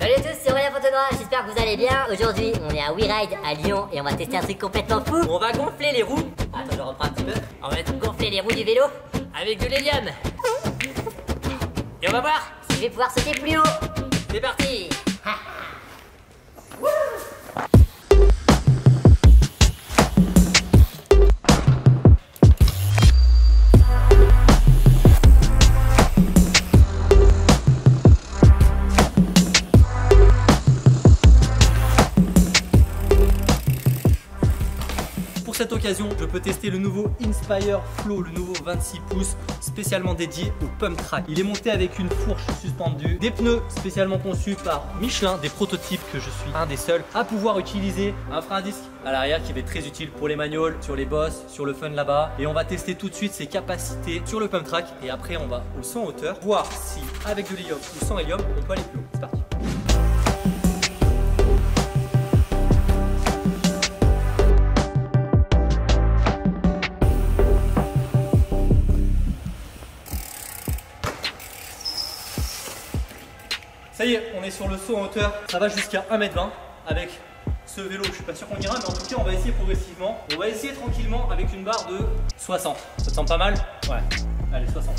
Salut à tous, c'est Aurélien Fontenoy, j'espère que vous allez bien. Aujourd'hui, on est à We Ride à Lyon et on va tester un truc complètement fou. On va gonfler les roues. Attends, je reprends un petit peu. On va gonfler les roues du vélo avec de l'hélium. Et on va voir si je vais pouvoir sauter plus haut. C'est parti. Pour cette occasion, je peux tester le nouveau Inspire Flow, le nouveau 26 pouces spécialement dédié au pump track. Il est monté avec une fourche suspendue, des pneus spécialement conçus par Michelin, des prototypes que je suis un des seuls à pouvoir utiliser, un frein à disque à l'arrière qui va être très utile pour les manioles, sur les bosses, sur le fun là-bas. Et on va tester tout de suite ses capacités sur le pump track et après on va au 100 hauteur, voir si avec de l'hélium ou sans hélium on peut aller plus haut. C'est parti. Ça y est, on est sur le saut en hauteur, ça va jusqu'à 1,20 m. Avec ce vélo, je suis pas sûr qu'on ira, mais en tout cas on va essayer progressivement. On va essayer tranquillement avec une barre de 60. Ça te semble pas mal? Ouais, allez 60.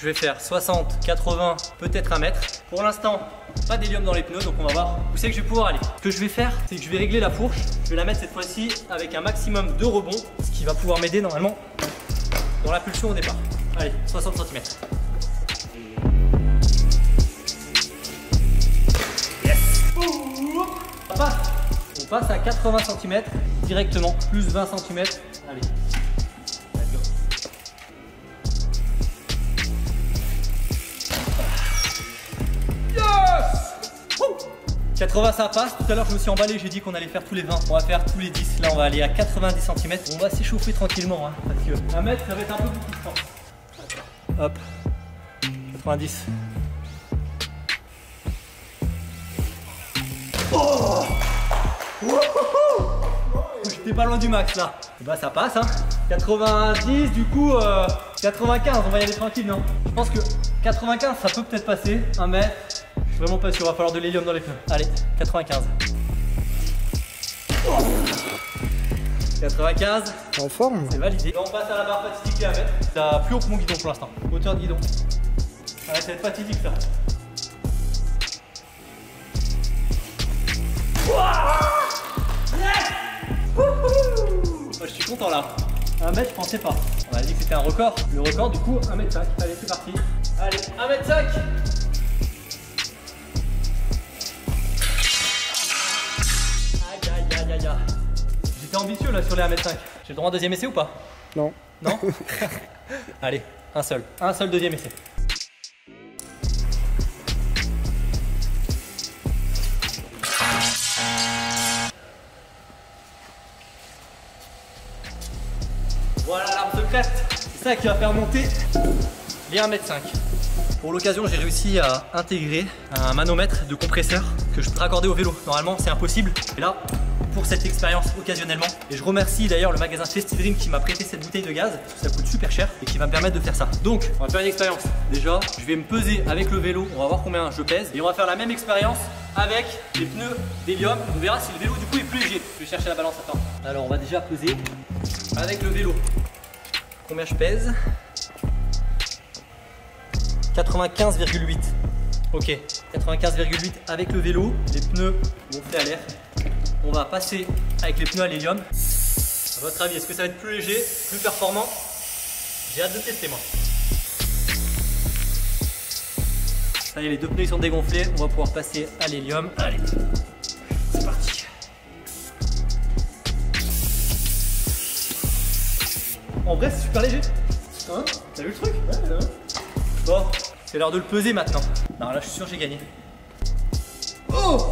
Je vais faire 60, 80, peut-être 1 mètre. Pour l'instant, pas d'hélium dans les pneus, donc on va voir où c'est que je vais pouvoir aller. Ce que je vais faire, c'est que je vais régler la fourche. Je vais la mettre cette fois-ci avec un maximum de rebond, ce qui va pouvoir m'aider normalement dans la pulsion au départ. Allez, 60 cm. On passe à 80 cm directement, plus 20 cm. Allez, let's go. Yes! Ouh! 80, ça passe. Tout à l'heure, je me suis emballé, j'ai dit qu'on allait faire tous les 20. On va faire tous les 10. Là, on va aller à 90 cm. On va s'échauffer tranquillement, hein, parce que 1 mètre, ça va être un peu beaucoup de temps. Hop, 90. Oh, j'étais pas loin du max là. Bah ça passe hein. 90 du coup 95, on va y aller tranquille non? Je pense que 95 ça peut peut-être passer. 1 mètre, je suis vraiment pas sûr, il va falloir de l'hélium dans les pneus. Allez, 95. Oh, 95. T'es en forme? C'est validé. On passe à la barre fatidique et à mètre. Ça plus haut que mon guidon pour l'instant. Hauteur de guidon. Allez, ça va être fatidique ça. Je suis content là. 1 mètre, je pensais pas. On a dit que c'était un record. Le record, du coup, 1,5 m. Allez, c'est parti. Allez, 1,5 m. Aïe, aïe, aïe, aïe, aïe. J'étais ambitieux là sur les 1,5 m. J'ai le droit à un deuxième essai ou pas? Non. Non. Allez, un seul. Un seul deuxième essai. Voilà l'arme secrète, c'est ça qui va faire monter les 1,5 m. Pour l'occasion, j'ai réussi à intégrer un manomètre de compresseur que je peux raccorder au vélo. Normalement, c'est impossible. Et là, pour cette expérience occasionnellement, et je remercie d'ailleurs le magasin FestiDream qui m'a prêté cette bouteille de gaz, parce que ça coûte super cher et qui va me permettre de faire ça. Donc, on va faire une expérience. Déjà, je vais me peser avec le vélo, on va voir combien je pèse, et on va faire la même expérience avec les pneus d'hélium. On verra si le vélo du coup est plus léger. Je vais chercher la balance, attends. Alors, on va déjà peser avec le vélo. Combien je pèse? 95,8. Ok, 95,8 avec le vélo. Les pneus gonflés à l'air. On va passer avec les pneus à l'hélium. À votre avis, est-ce que ça va être plus léger, plus performant? J'ai hâte de tester moi. Ça y est, les deux pneus sont dégonflés. On va pouvoir passer à l'hélium. Allez, c'est parti. En vrai, c'est super léger. Hein? T'as vu le truc? Ouais, ouais. Bon, c'est l'heure de le peser maintenant. Non, là, je suis sûr que j'ai gagné. Oh!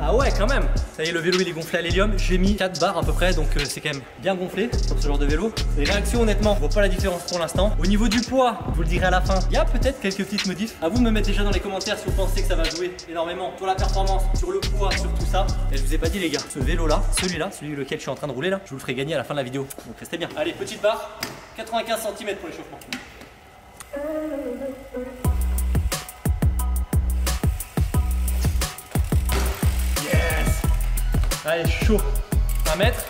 Ah ouais, quand même. Ça y est, le vélo, il est gonflé à l'hélium. J'ai mis 4 barres à peu près, donc c'est quand même bien gonflé pour ce genre de vélo. Les réactions, honnêtement, je vois pas la différence pour l'instant. Au niveau du poids, je vous le dirai à la fin. Il y a peut-être quelques petites modifs. À vous de me mettre déjà dans les commentaires si vous pensez que ça va jouer énormément sur la performance, sur le poids, sur tout ça. Et je vous ai pas dit, les gars, ce vélo-là, celui-là, celui lequel je suis en train de rouler là, je vous le ferai gagner à la fin de la vidéo. Donc restez bien. Allez, petite barre, 95 cm pour l'échauffement. Allez, chaud. 1 mètre.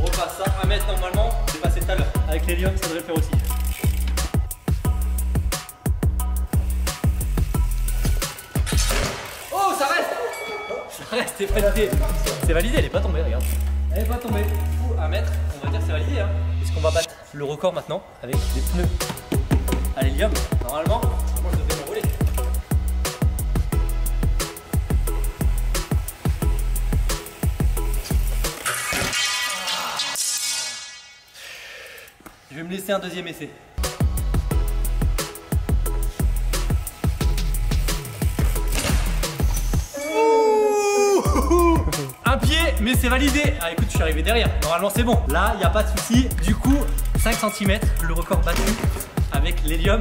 On repasse ça. 1 mètre normalement. On est passé tout à l'heure. Avec l'hélium, ça devrait le faire aussi. Oh, ça reste. Ça reste, c'est validé. C'est validé, elle est pas tombée, regarde. Elle est pas tombée. Du coup, 1 mètre, on va dire c'est validé. Hein. Est-ce qu'on va battre le record maintenant avec des pneus à l'hélium? Normalement, je devais m'enrouler. Je vais me laisser un deuxième essai. Un pied, mais c'est validé. Ah écoute, je suis arrivé derrière. Normalement, c'est bon. Là, il n'y a pas de souci. Du coup, 5 cm, le record battu avec l'hélium.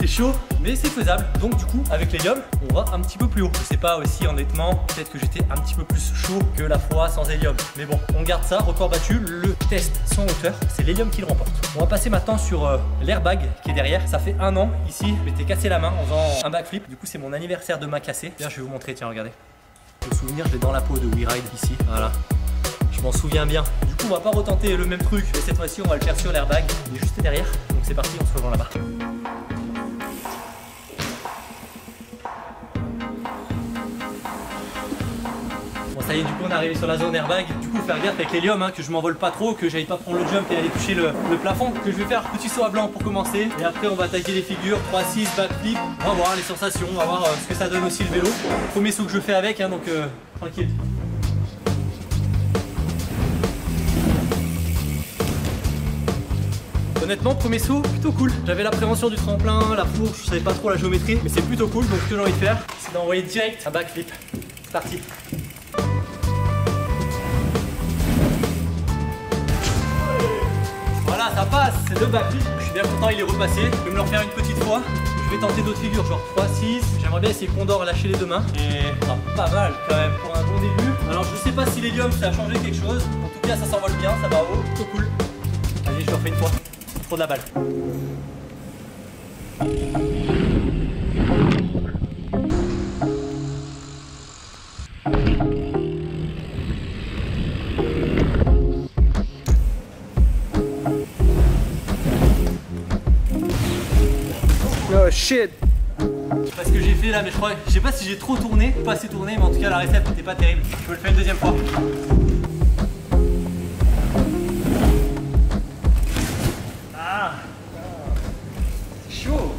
C'est chaud, mais c'est faisable. Donc du coup, avec l'hélium, on va un petit peu plus haut. Je sais pas aussi, honnêtement, peut-être que j'étais un petit peu plus chaud que la fois sans hélium. Mais bon, on garde ça, record battu, le test sans hauteur, c'est l'hélium qui le remporte. On va passer maintenant sur l'airbag qui est derrière. Ça fait 1 an, ici, je m'étais cassé la main en faisant un backflip. Du coup, c'est mon anniversaire de ma cassée. Tiens, je vais vous montrer, tiens, regardez. Le souvenir, je l'ai dans la peau de We Ride ici, voilà. Je m'en souviens bien. Du coup, on va pas retenter le même truc, mais cette fois-ci, on va le faire sur l'airbag. Il est juste derrière, donc c'est parti, on se rejoint là-bas. Ça y est, du coup on est arrivé sur la zone airbag. Du coup faire gaffe avec l'hélium hein, que je m'envole pas trop, que j'aille pas prendre le jump et aller toucher le plafond. Que je vais faire petit saut à blanc pour commencer. Et après on va attaquer les figures, 3-6, backflip. On va voir les sensations, on va voir ce que ça donne aussi le vélo. Premier saut que je fais avec, hein, donc tranquille. Honnêtement, premier saut, plutôt cool. J'avais l'appréhension du tremplin, la fourche, je savais pas trop la géométrie. Mais c'est plutôt cool, donc ce que j'ai envie de faire, c'est d'envoyer direct un backflip. C'est parti. Voilà, ça passe, c'est 2 backflips. Je suis bien content, il est repassé. Je vais me le refaire une petite fois. Je vais tenter d'autres figures, genre 3, 6. J'aimerais bien essayer Condor, lâcher les 2 mains. Et ah, pas mal quand même pour un bon début. Alors je sais pas si l'hélium ça a changé quelque chose. En tout cas, ça s'envole bien, ça va haut, trop cool. Allez, je le refais une fois. Trop de la balle. Shit. Je sais pas ce que j'ai fait là, mais je crois, je sais pas si j'ai trop tourné ou pas assez tourné, mais en tout cas la récepte n'était pas terrible. Je peux le faire une deuxième fois. Ah, c'est chaud.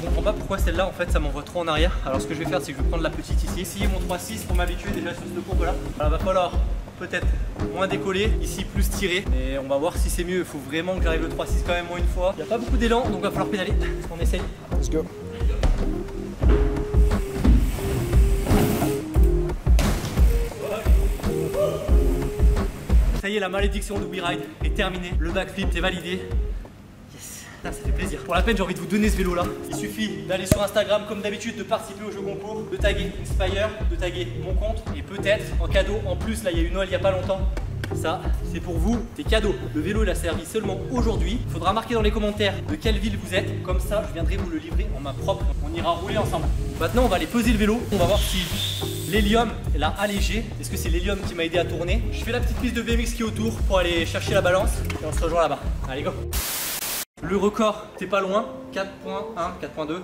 Je comprends pas pourquoi celle-là en fait ça m'envoie trop en arrière. Alors ce que je vais faire, c'est que je vais prendre la petite ici, essayer mon 3-6 pour m'habituer déjà sur cette courbe là. Alors va falloir peut-être moins décollé, ici plus tiré, mais on va voir si c'est mieux. Il faut vraiment que j'arrive le 3-6 quand même moins une fois. Il n'y a pas beaucoup d'élan, donc il va falloir pédaler. On essaye. Let's go. Ça y est, la malédiction de We Ride est terminée. Le backflip est validé. Ça fait plaisir. Pour la peine, j'ai envie de vous donner ce vélo là. Il suffit d'aller sur Instagram comme d'habitude, de participer au jeu concours, de taguer Inspire, de taguer mon compte et peut-être en cadeau en plus. Là, il y a eu Noël il n'y a pas longtemps. Ça, c'est pour vous, c'est cadeau. Le vélo, il a servi seulement aujourd'hui. Il faudra marquer dans les commentaires de quelle ville vous êtes. Comme ça, je viendrai vous le livrer en main propre. On ira rouler ensemble. Maintenant, on va aller peser le vélo. On va voir si l'hélium l'a allégé. Est-ce que c'est l'hélium qui m'a aidé à tourner? Je fais la petite piste de BMX qui est autour pour aller chercher la balance et on se rejoint là-bas. Allez, go! Le record, t'es pas loin, 4.1, 4.2,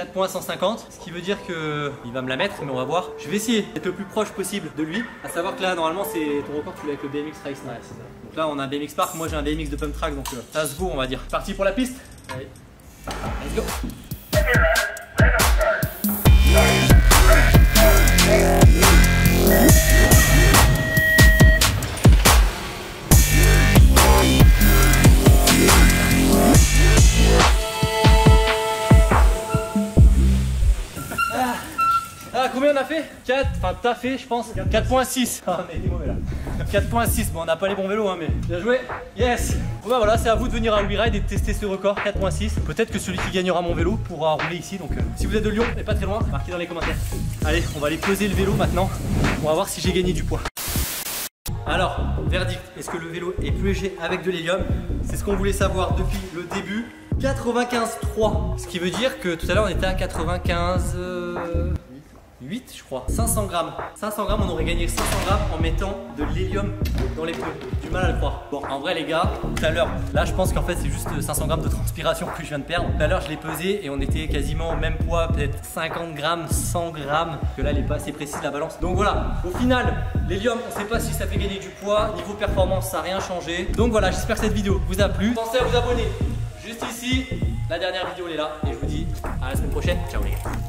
4.150. 4.150, ce qui veut dire que il va me la mettre, mais on va voir. Je vais essayer d'être le plus proche possible de lui. À savoir que là, normalement, c'est ton record, tu l'as avec le BMX Race. Ouais, c'est ça. Donc là, on a un BMX Park, moi j'ai un BMX de Pump Track, donc ça se vaut, on va dire. Parti pour la piste. Allez, let's go. Combien on a fait? 4, enfin t'as fait je pense 4.6. Ah, 4.6, bon on n'a pas les bons vélos hein, mais bien joué. Yes. Bon bah voilà, c'est à vous de venir à We Ride et de tester ce record 4.6. Peut-être que celui qui gagnera mon vélo pourra rouler ici. Donc si vous êtes de Lyon et pas très loin, marquez dans les commentaires. Allez, on va aller peser le vélo maintenant. On va voir si j'ai gagné du poids. Alors, verdict, est-ce que le vélo est plus léger avec de l'hélium? C'est ce qu'on voulait savoir depuis le début. 95,3. Ce qui veut dire que tout à l'heure on était à 95... 8 je crois, 500 grammes, on aurait gagné 500 grammes en mettant de l'hélium dans les pneus. Du mal à le croire. Bon, en vrai les gars, tout à l'heure, là je pense qu'en fait c'est juste 500 grammes de transpiration que je viens de perdre. Tout à l'heure je l'ai pesé et on était quasiment au même poids, peut-être 50 grammes, 100 grammes, que là elle est pas assez précise la balance. Donc voilà, au final, l'hélium, on sait pas si ça fait gagner du poids, niveau performance ça n'a rien changé. Donc voilà, j'espère que cette vidéo vous a plu. Pensez à vous abonner juste ici, la dernière vidéo elle est là et je vous dis à la semaine prochaine, ciao les gars.